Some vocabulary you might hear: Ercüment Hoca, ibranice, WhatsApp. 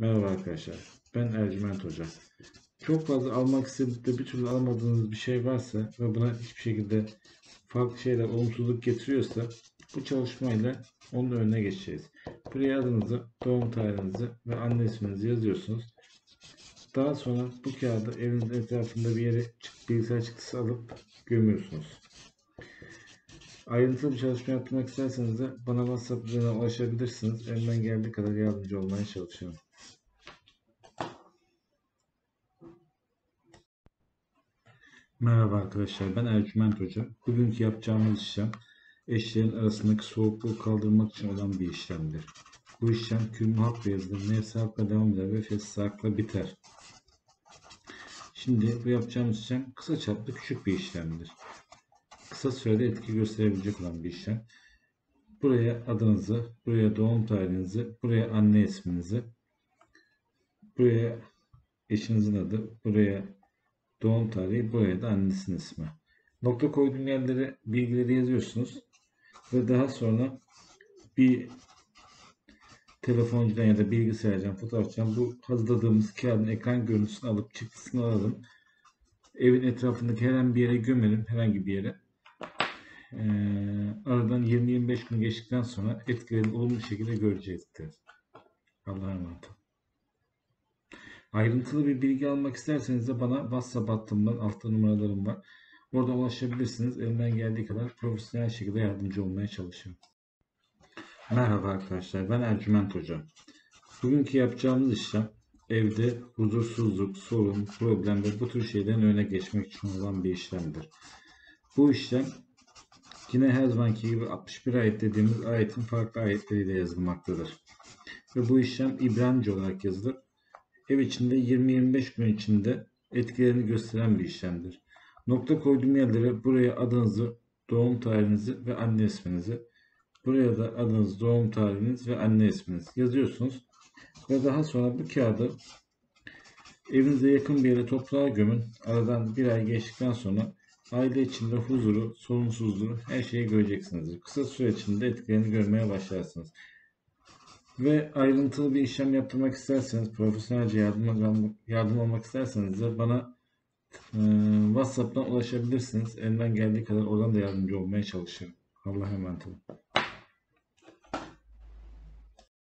Merhaba arkadaşlar, ben Ercüment Hoca. Çok fazla almak istediğiniz de bir türlü alamadığınız bir şey varsa ve buna hiçbir şekilde farklı şeyler, olumsuzluk getiriyorsa bu çalışmayla onun önüne geçeceğiz. Buraya adınızı, doğum tarihinizi ve anne isminizi yazıyorsunuz. Daha sonra bu kağıdı evinizin etrafında bir yere bilgisayar çıktısı alıp gömüyorsunuz. Ayrıntılı bir çalışma yapmak isterseniz de bana WhatsApp üzerinden ulaşabilirsiniz. Elimden geldiği kadar yardımcı olmaya çalışıyorum. Merhaba arkadaşlar, ben Ercüment Hoca. Bugünkü yapacağımız işlem eşlerin arasındaki soğukluğu kaldırmak için olan bir işlemdir. Bu işlem kümül harfle yazılır, nefs harfle devam eder ve fesli harfle biter. Şimdi bu yapacağımız işlem kısa çaplı küçük bir işlemdir. Kısa sürede etki gösterebilecek olan bir işlem. Buraya adınızı, buraya doğum tarihinizi, buraya anne isminizi, buraya eşinizin adı, buraya doğum tarihi, buraya da annesinin ismi. Nokta koyduğum yerlere bilgileri yazıyorsunuz ve daha sonra bir telefoncudan ya da bilgisayardan, fotoğrafçıdan bu hazırladığımız kağıdın ekran görüntüsünü alıp çıktısını alalım. Evin etrafındaki herhangi bir yere gömelim, herhangi bir yere. Aradan 20-25 gün geçtikten sonra etkilerini olumlu şekilde görecektir. Allah'a emanet olun. Ayrıntılı bir bilgi almak isterseniz de bana WhatsApp hattımdan, altta numaralarım var. Orada ulaşabilirsiniz. Elimden geldiği kadar profesyonel şekilde yardımcı olmaya çalışıyorum. Merhaba arkadaşlar, ben Ercüment Hoca. Bugünkü yapacağımız işlem evde huzursuzluk, sorun, problem ve bu tür şeylerin önüne geçmek için olan bir işlemdir. Bu işlem yine her zamanki gibi 61 ayet dediğimiz ayetin farklı ayetleriyle yazılmaktadır. Ve bu işlem İbranice olarak yazılır. Ev içinde 20-25 gün içinde etkilerini gösteren bir işlemdir. Nokta koyduğum yerlere buraya adınızı, doğum tarihinizi ve anne isminizi, buraya da adınız, doğum tarihiniz ve anne isminiz yazıyorsunuz. Ve daha sonra bu kağıdı evinize yakın bir yere toprağa gömün. Aradan bir ay geçtikten sonra aile içinde huzuru, sorumsuzluğu, her şeyi göreceksiniz. Kısa süre içinde etkilerini görmeye başlarsınız. Ve ayrıntılı bir işlem yaptırmak isterseniz, profesyonelce yardım almak isterseniz de bana WhatsApp'tan ulaşabilirsiniz. Elimden geldiği kadar oradan da yardımcı olmaya çalışırım. Allah'a emanet olun.